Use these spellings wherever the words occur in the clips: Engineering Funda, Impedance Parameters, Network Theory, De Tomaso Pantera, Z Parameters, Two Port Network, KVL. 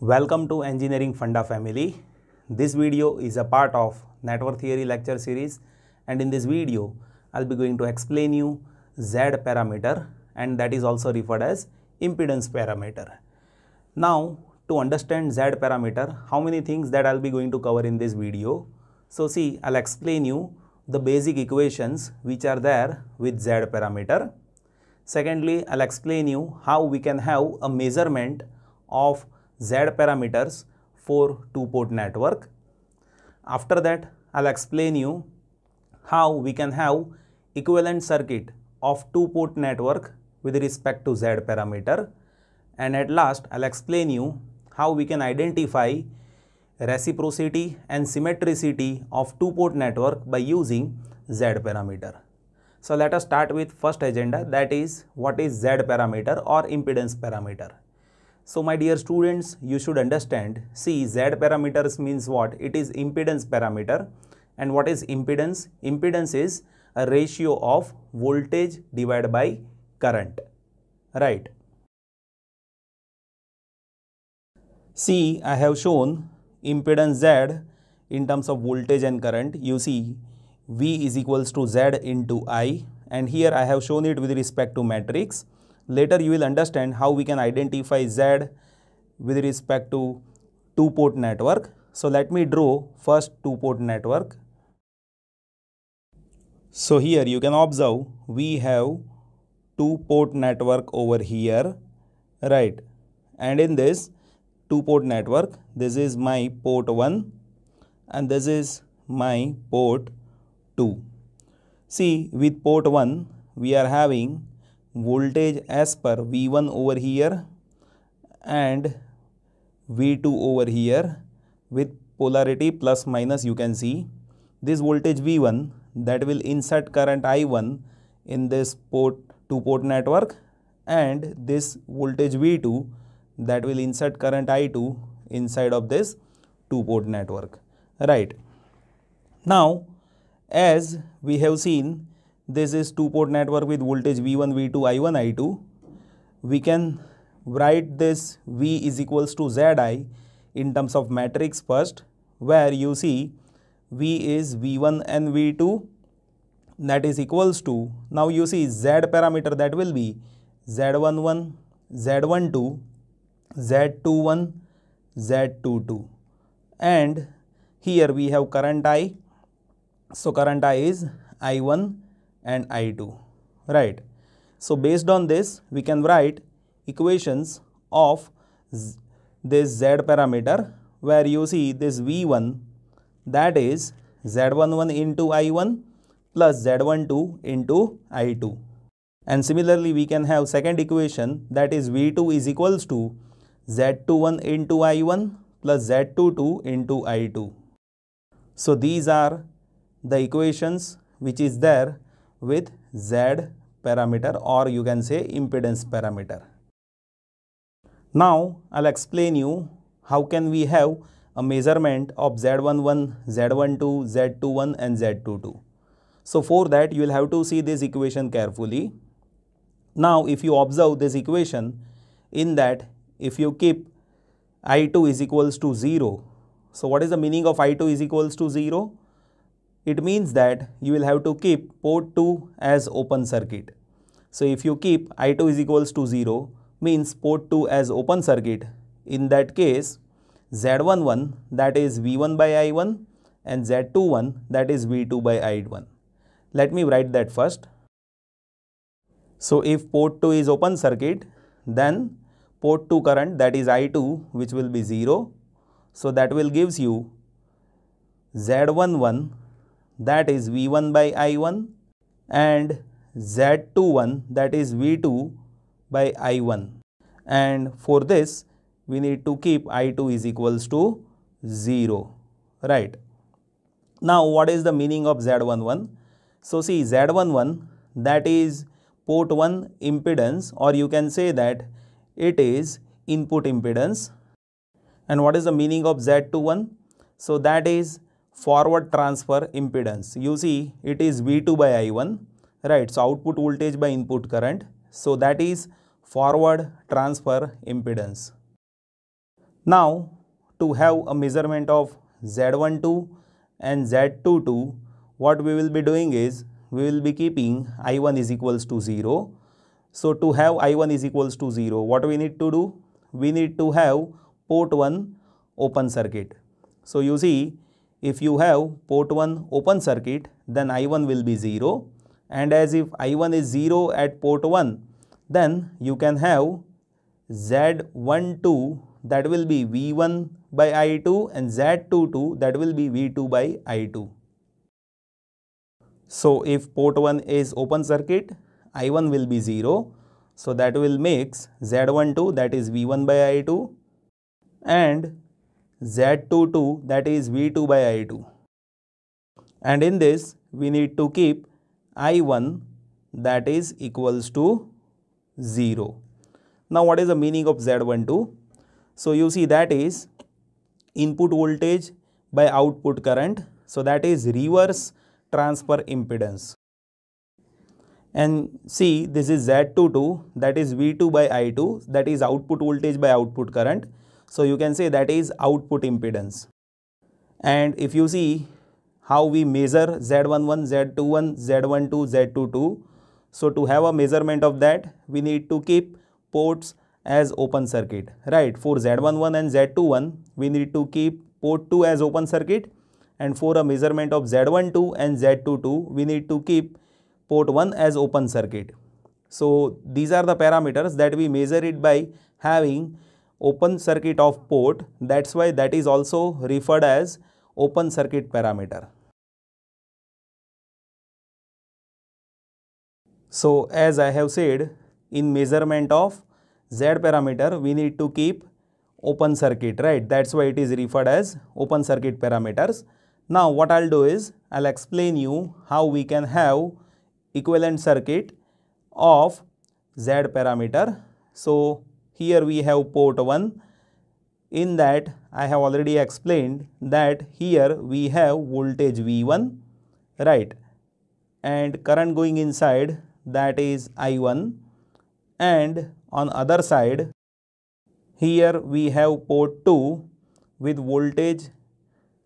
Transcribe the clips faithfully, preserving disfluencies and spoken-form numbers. Welcome to Engineering Funda family. This video is a part of Network Theory lecture series, and in this video I'll be going to explain you Z parameter, and that is also referred as impedance parameter. Now, to understand Z parameter, how many things that I'll be going to cover in this video. So see, I'll explain you the basic equations which are there with Z parameter. Secondly, I'll explain you how we can have a measurement of Z parameters for two port network. After that, I'll explain you how we can have equivalent circuit of two port network with respect to Z parameter. And at last, I'll explain you how we can identify reciprocity and symmetricity of two port network by using Z parameter. So let us start with first agenda, that is what is Z parameter or impedance parameter. So my dear students, you should understand, see, Z parameters means what? It is impedance parameter. And what is impedance? Impedance is a ratio of voltage divided by current, right? See, I have shown impedance Z in terms of voltage and current. You see, V is equals to Z into I, and here I have shown it with respect to matrix. Later you will understand how we can identify Z with respect to two port network. So let me draw first two port network. So here you can observe we have two port network over here, right? And in this two port network, this is my port one and this is my port two. See, with port one we are having voltage as per V one over here and V two over here with polarity plus minus. You can see this voltage V one that will insert current I one in this port two port network, and this voltage V two that will insert current I two inside of this two port network, right? Now, as we have seen, this is two port network with voltage V one, V two, I one, I two. We can write this V is equals to Z I in terms of matrix first, where you see V is V one and V two, that is equals to, now you see Z parameter, that will be Z one one, Z one two, Z two one, Z two two, and here we have current I, so current I is I one and I two, right? So based on this, we can write equations of this Z parameter, where you see this V one, that is Z one one into I one plus Z one two into I two. And similarly, we can have second equation, that is V two is equals to Z two one into I one plus Z two two into I two. So these are the equations which is there with Z parameter, or you can say impedance parameter. Now I'll explain you how can we have a measurement of Z one one, Z one two, Z two one and Z two two. So for that you will have to see this equation carefully. Now if you observe this equation, in that if you keep I two is equals to zero. So what is the meaning of I two is equals to zero? It means that you will have to keep port two as open circuit. So if you keep I two is equals to zero, means port two as open circuit, in that case Z one one, that is V one by I one, and Z two one, that is V two by I one. Let me write that first. So if port two is open circuit, then port two current, that is I two, which will be zero. So that will gives you Z one one, that is V one by I one, and Z two one, that is V two by I one, and for this we need to keep I two is equals to zero, right? Now what is the meaning of Z one one? So see, Z one one, that is port one impedance, or you can say that it is input impedance. And what is the meaning of Z two one? So that is forward transfer impedance. You see, it is V two by I one, right? So output voltage by input current. So that is forward transfer impedance. Now, to have a measurement of Z one two and Z two two, what we will be doing is, we will be keeping I one is equals to zero. So, to have I one is equals to zero, what we need to do? We need to have port one open circuit. So, you see, if you have port one open circuit, then I one will be zero. And as if I one is zero at port one, then you can have Z one two, that will be V one by I two, and Z two two, that will be V two by I two. So, if port one is open circuit, I one will be zero. So, that will makes Z one two, that is V one by I two, and Z two two, that is V two by I two. And in this, we need to keep I one, that is equals to zero. Now, what is the meaning of Z one two? So, you see, that is input voltage by output current. So, that is reverse transfer impedance. And see, this is Z two two, that is V two by I two, that is output voltage by output current. So, you can say that is output impedance. And if you see how we measure Z one one, Z two one, Z one two, Z two two. So, to have a measurement of that, we need to keep ports as open circuit, right? For Z one one and Z two one, we need to keep port two as open circuit, and for a measurement of Z one two and Z two two, we need to keep port one as open circuit. So, these are the parameters that we measure it by having open circuit of port. That's why that is also referred as open circuit parameter. So, as I have said, in measurement of Z parameter, we need to keep open circuit, right? That's why it is referred as open circuit parameters. Now, what I'll do is, I'll explain you how we can have equivalent circuit of Z parameter. So, here we have port one. In that, I have already explained that here we have voltage V one, right? And current going inside, that is I one. And on other side, here we have port two with voltage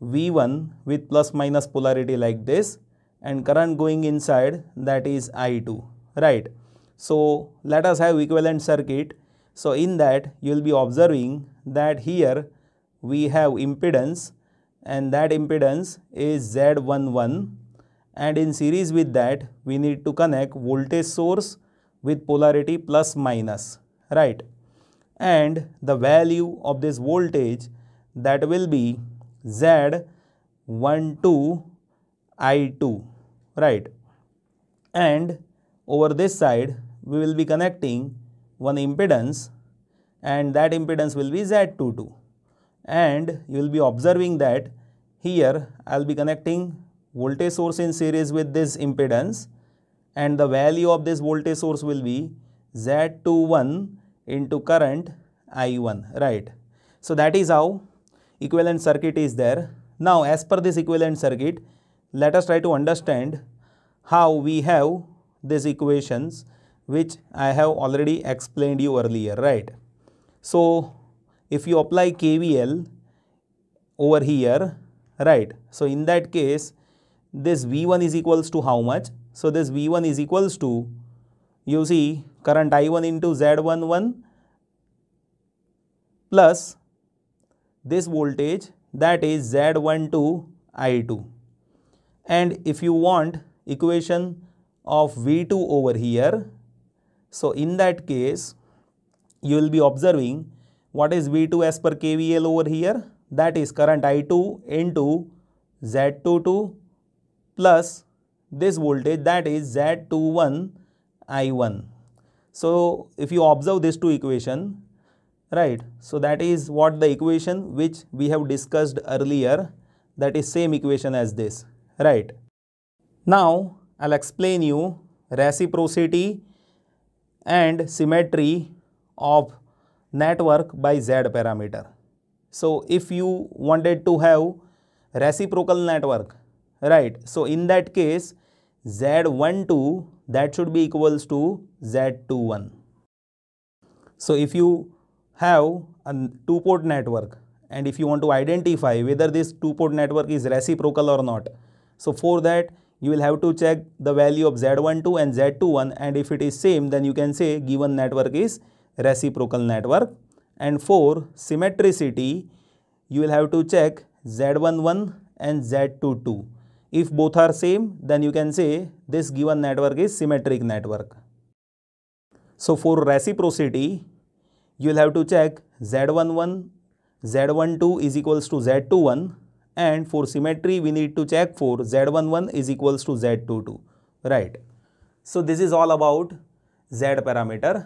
V one with plus minus polarity like this, and current going inside, that is I two, right? So, let us have equivalent circuit. So, in that, you will be observing that here we have impedance, and that impedance is Z one one, and in series with that, we need to connect voltage source with polarity plus minus, right? And the value of this voltage, that will be Z one two I two, right? And over this side, we will be connecting one impedance, and that impedance will be Z two two. And you will be observing that here I will be connecting voltage source in series with this impedance, and the value of this voltage source will be Z two one into current I one, right? So, that is how equivalent circuit is there. Now, as per this equivalent circuit, let us try to understand how we have these equations, which I have already explained you earlier, right? So, if you apply K V L over here, right? So, in that case, this V one is equals to how much? So, this V one is equals to, you see, current I one into Z one one plus this voltage, that is Z one two I two. And if you want equation of V two over here, so in that case, you will be observing what is V two as per K V L over here, that is current I two into Z two two plus this voltage, that is Z two one I one. So, if you observe these two equations, right, so that is what the equation which we have discussed earlier, that is same equation as this, right? Now, I'll explain you reciprocity and symmetry of network by Z parameter. So, if you wanted to have reciprocal network, right? So, in that case, Z one two, that should be equals to Z two one. So, if you have a two port network, and if you want to identify whether this two port network is reciprocal or not, so for that you will have to check the value of Z one two and Z two one, and if it is same, then you can say given network is reciprocal network. And for symmetricity, you will have to check Z one one and Z two two. If both are same, then you can say this given network is symmetric network. So for reciprocity, you will have to check Z one one, Z one two is equals to Z two one, and for symmetry we need to check for Z one one is equals to Z two two, right? So this is all about Z parameter.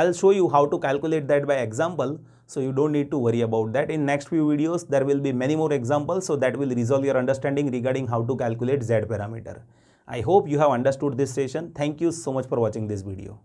I'll show you how to calculate that by example, so you don't need to worry about that. In next few videos there will be many more examples, so that will resolve your understanding regarding how to calculate Z parameter. I hope you have understood this session. Thank you so much for watching this video.